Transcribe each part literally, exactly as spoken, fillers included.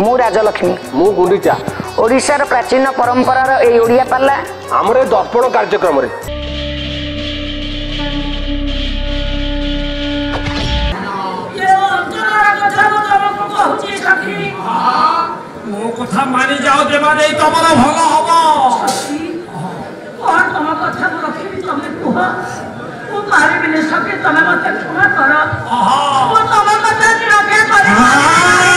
मु राजलक्ष्मी मु गुंडीचा ओडिशार प्राचीन परंपरार ए ओडिया पाला हमरे दर्पण कार्यक्रम रे ये अंतरा कथा को कहची सखी हां मो कथा मानि जाओ देवा देई तमन भल होबो सखी और तम कथा रखी तमे कुहा ओ मारे बिने सके तमे मते क्षमा करो आहा ओ तमे मते रखे करे रे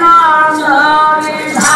मां सविधा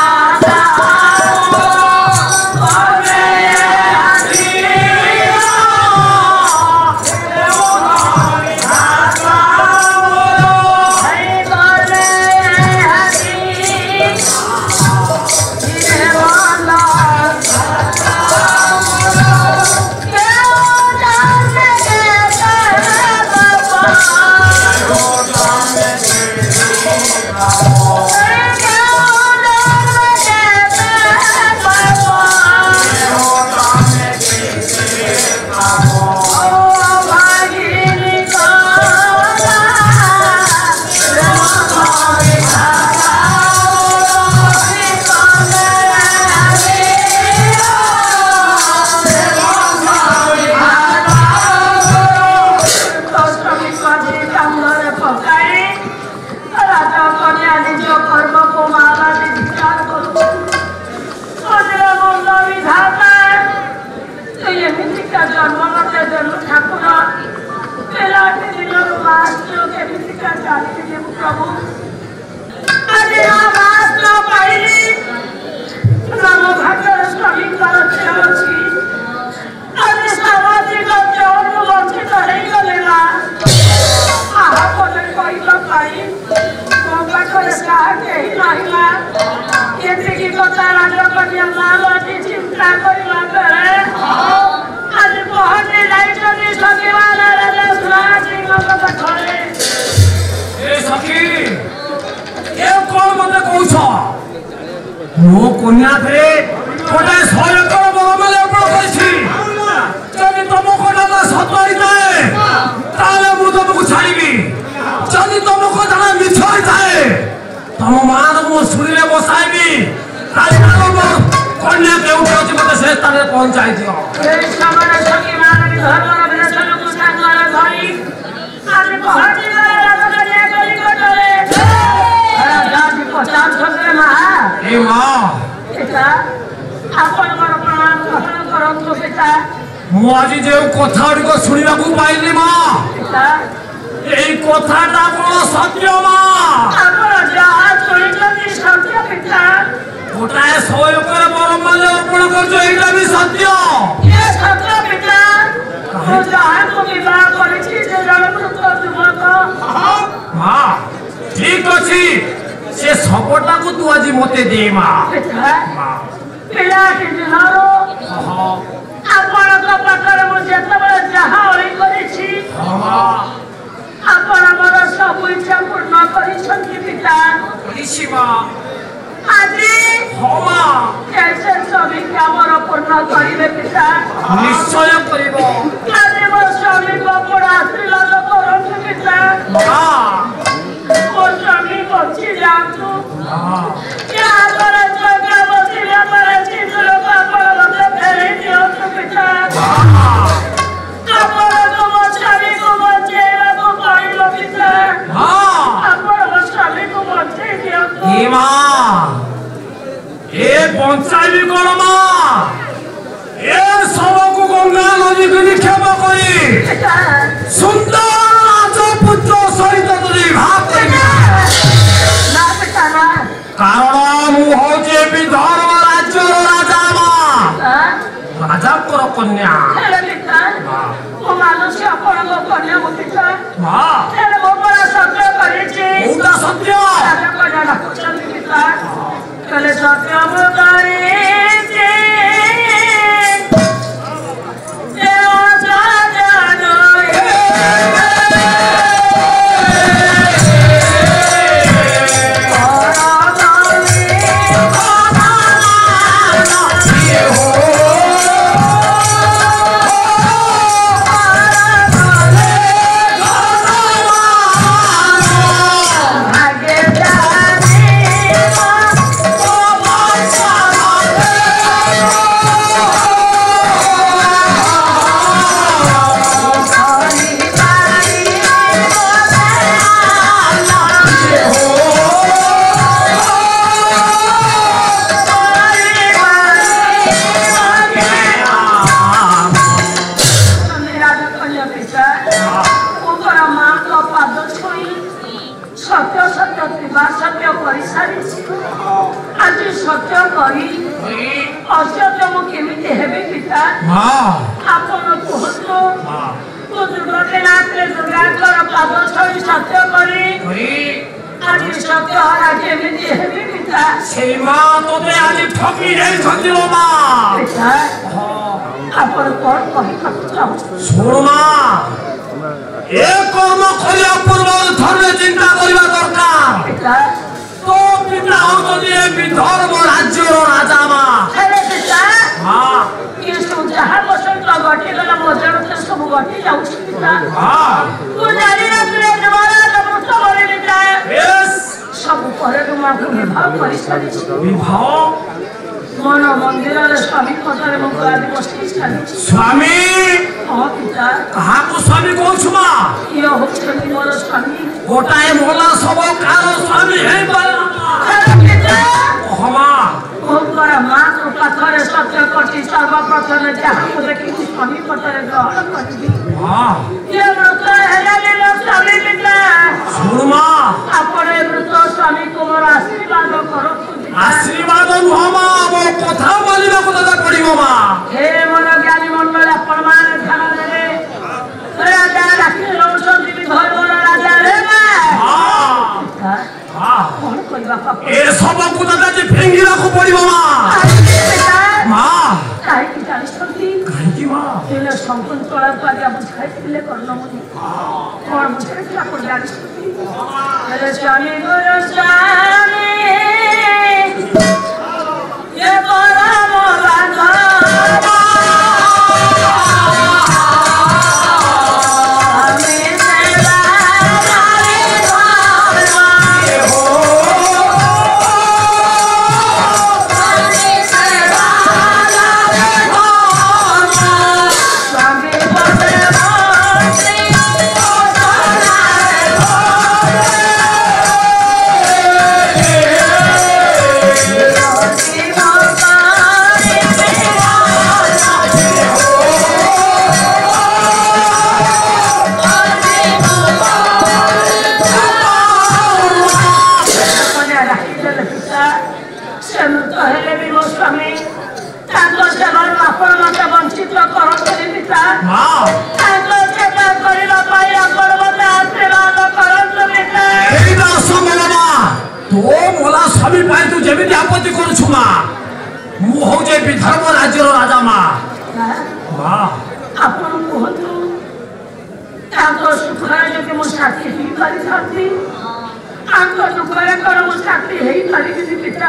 पितार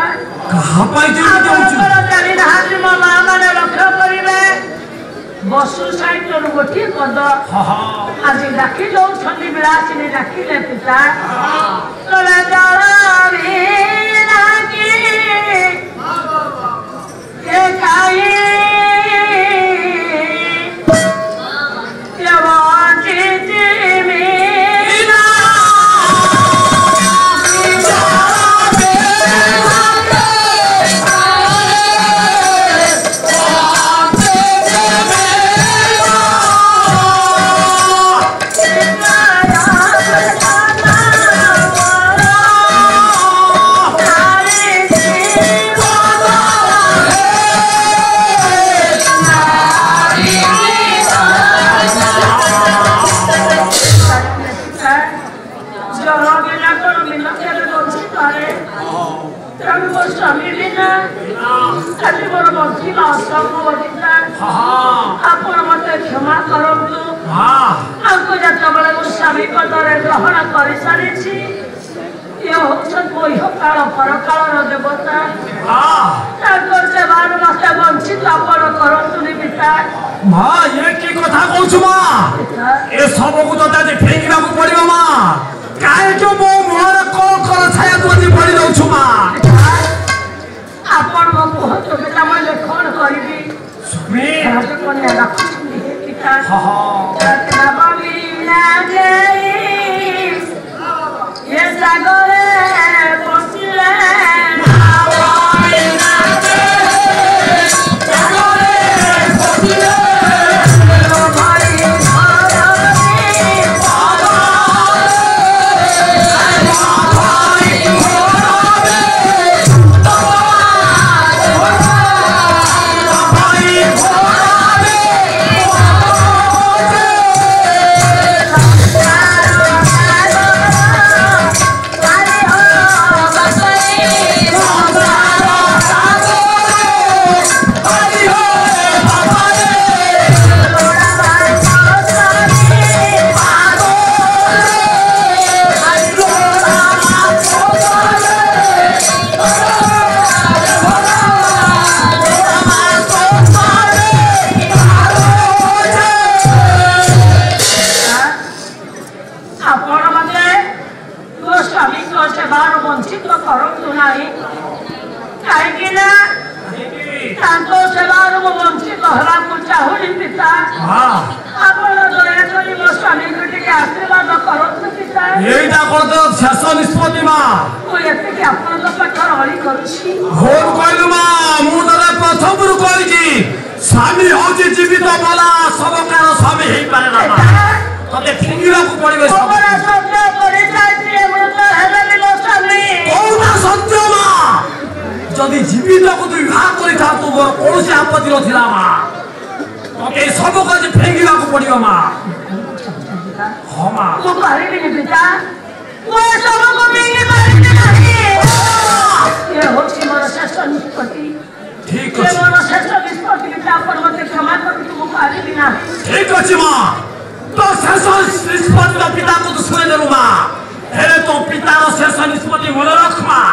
शेष निष्पत्ति मन रखमा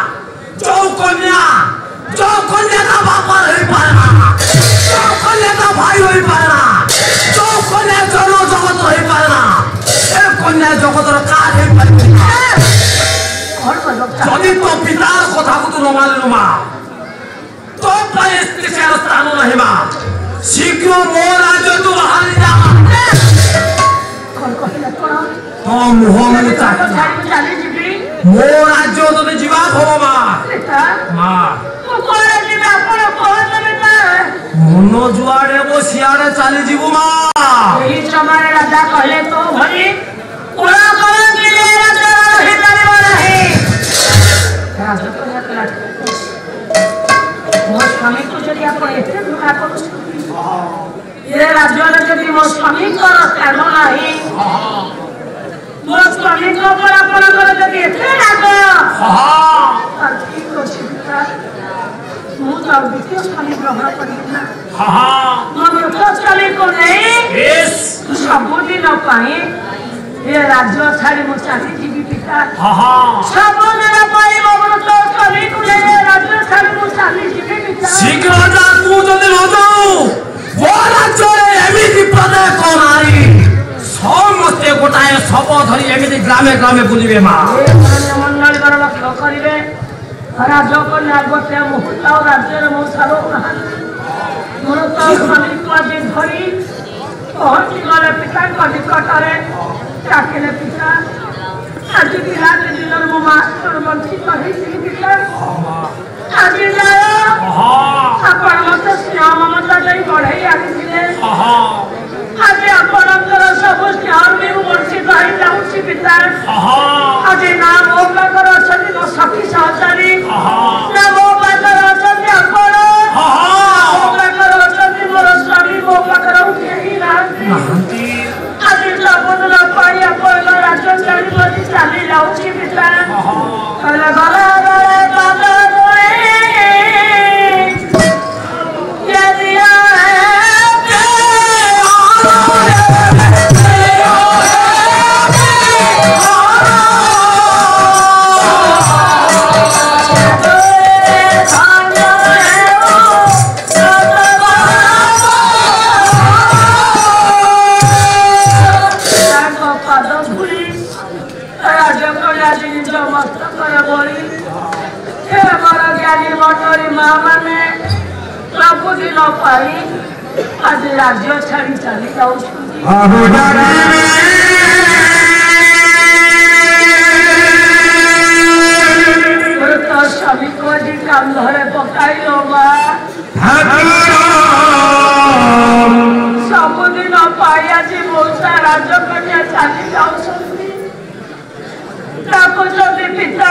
जो कन्या चौकन्या का बापा नहीं पाया, चौकन्या का भाई नहीं पाया, चौकन्या चलो जगत नहीं पाया, एक कन्या जगत रखा है परिवार। जोधी तो पिता को था कुतु नमाल नुमा, तो परिस्थिति से रस्तानों नहीं माँ, शिक्षु मोरा जो तू वहाँ लिया, तो मोहम्मद मोरा जो तूने जीवा हो माँ, माँ मुन्नो जुआड़े वो सियारे चाली जीवू माँ। यही चमारे राजा कहले तो भाई उड़ा कौन के लिए राजा हिलाने वाला है? राजा तो नहीं करता। बहुत कमी तो चलिए आपको इतने दुखा करो। ये राज्यों ने चलिए बहुत कमी करो करना नहीं। बहुत कमी करो पर आपको ना करो चलिए इतने राजा। हाँ। अच्छी कोशिश मुझे आप देखिए उसका निग्रहण करेंगे। हाँ। मगर तो उसका निको नहीं। Yes। उसका बुद्धि ना पाए। ये राज्यों सारे मुसाफिर जीवित पिता। हाँ। सब बुद्धि ना पाए मगर तो उसका निको नहीं। ये राज्यों सारे मुसाफिर जीवित पिता। शिक्षा दातू जो दिन होता हूँ, वो राज्यों ने एमी की प्रदेश को मारी। सौ मुस्ते कोटाएं सौ पौधरी एमी की ग्रामे ग्रामे पुल राज्यों को नागरिक या मुहल्ला और राज्य के मुसालों का मुरता खाली काजी धरी बहुत ही गले पिता का दिक्कत आ रहे क्या के लिए पिता आज भी रात के दिन में मास्टर मंत्री कहीं से निकला आज जाओ आप लोग तो स्नान ममता नहीं पढ़े आज इसलिए आज आप लोग तो सब स्नान में उमड़ से बाहर जाऊँ सी पिता आज नाम ओपन करो चली तो सभी साथ जाने ना वो बाकर रोशन ने अपना वो बाकर रोशन ने मोरा साड़ी वो बाकर उठे ही ना अधिकार बोलो ना पाई अपना रोशन साड़ी बोली साड़ी लाऊं की पिता कल बाला बाला बाला बोले ये दिया पाई आज राज्यों छड़ी चली जाऊँ तो सभी को जी काम धरे पकाई होगा सब दिन पाई आज बहुत राज्य कन्या चली जाऊँ सभी पिता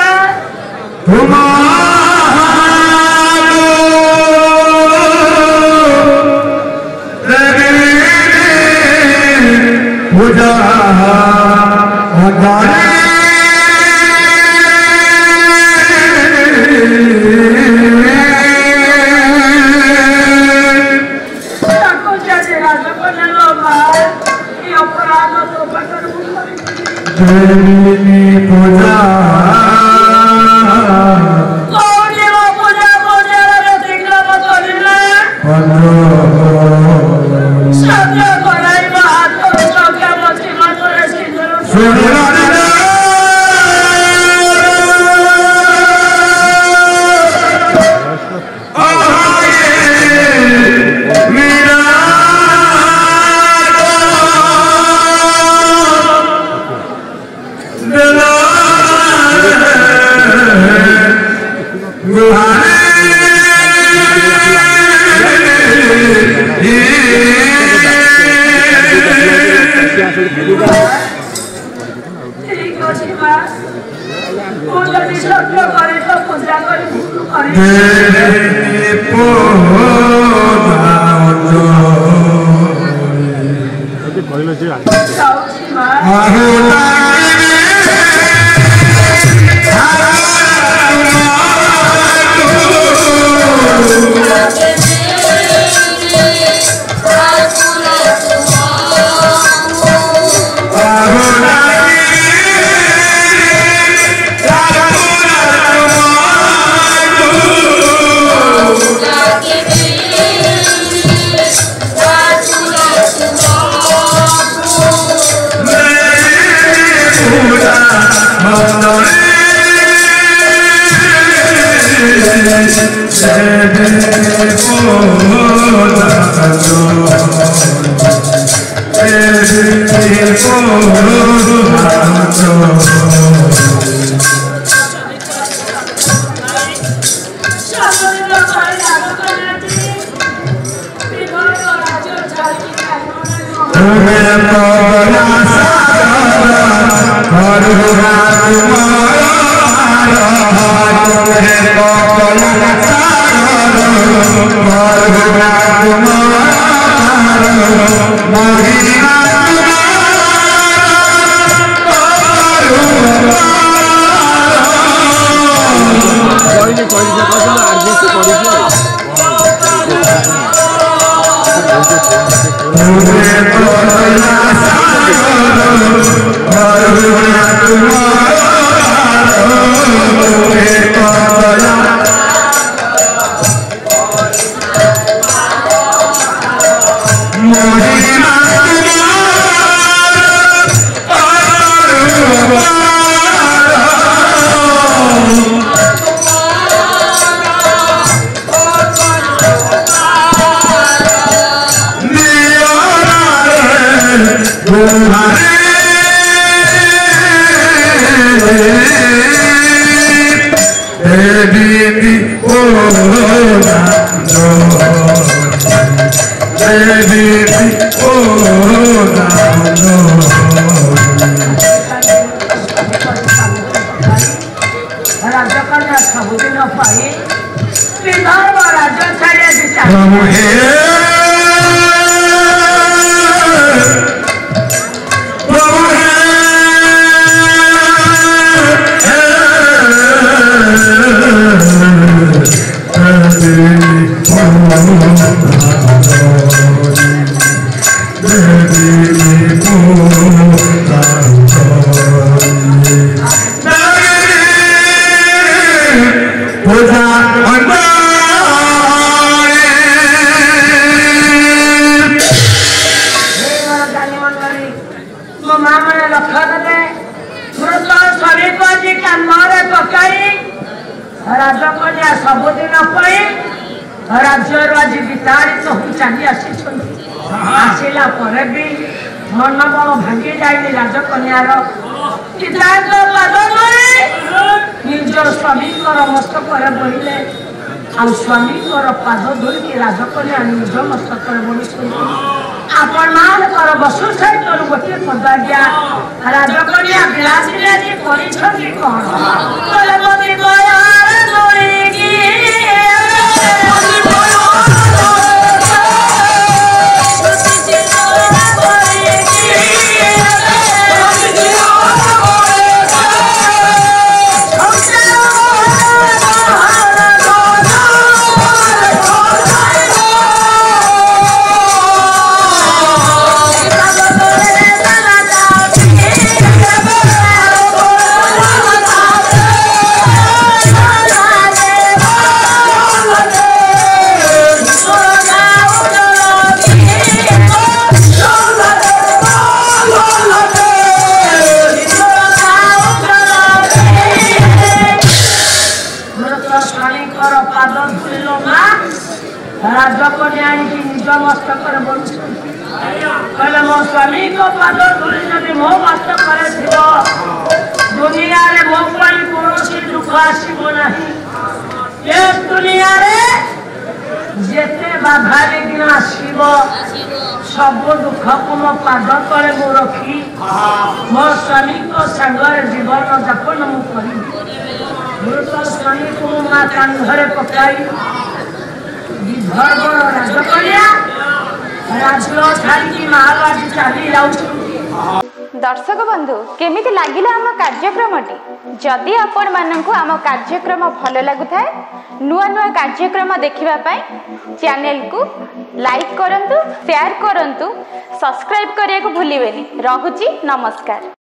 जदि आपण मानक आम कार्यक्रम भल लगुए नुआ नुआ कार्यक्रम देखापी चैनल को लाइक करूँ, शेयर करूँ, सब्सक्राइब करने को भूलें। रहुची नमस्कार।